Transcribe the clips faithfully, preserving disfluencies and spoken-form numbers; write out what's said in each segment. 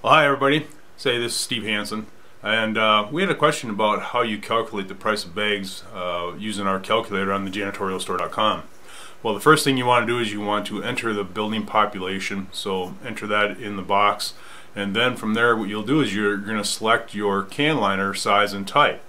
Well, hi everybody, say this is Steve Hansen, and uh, we had a question about how you calculate the price of bags uh, using our calculator on the janitorial store dot com. Well, the first thing you want to do is you want to enter the building population, so enter that in the box, and then from there what you'll do is you're going to select your can liner size and type.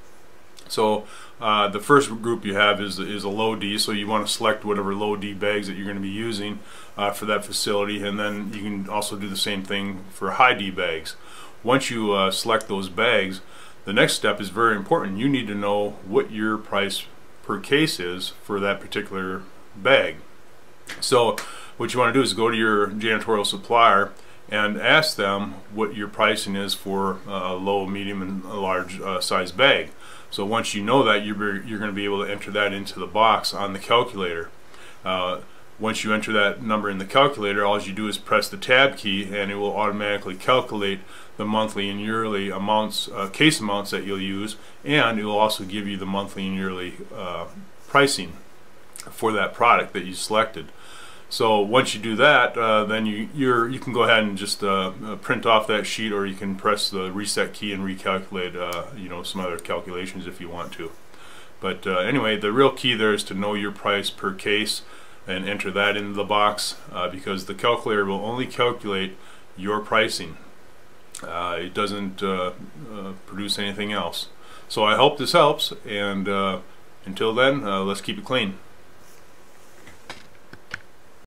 So uh, the first group you have is, is a low-D, so you want to select whatever low-D bags that you're going to be using uh, for that facility, and then you can also do the same thing for high-D bags. Once you uh, select those bags, the next step is very important. You need to know what your price per case is for that particular bag. So what you want to do is go to your janitorial supplier and ask them what your pricing is for a low, medium, and a large uh, size bag. So once you know that, you're, you're going to be able to enter that into the box on the calculator. Uh, once you enter that number in the calculator, all you do is press the tab key and it will automatically calculate the monthly and yearly amounts, uh, case amounts that you'll use, and it will also give you the monthly and yearly uh, pricing for that product that you selected. So once you do that, uh, then you you're, you can go ahead and just uh, print off that sheet, or you can press the reset key and recalculate uh, you know, some other calculations if you want to. But uh, anyway, the real key there is to know your price per case and enter that into the box, uh, because the calculator will only calculate your pricing. Uh, it doesn't uh, uh, produce anything else. So I hope this helps, and uh, until then, uh, let's keep it clean.